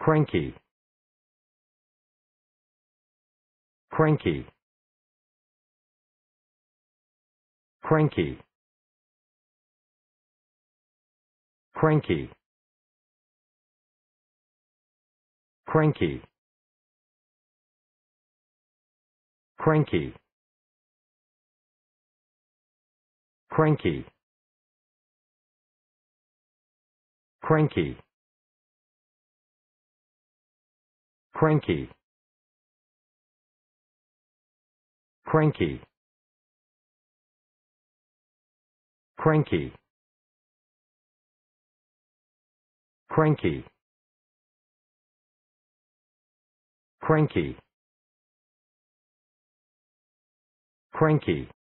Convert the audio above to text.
cranky, cranky, cranky, cranky, cranky, cranky, cranky, cranky, cranky, cranky, cranky, cranky, cranky, cranky,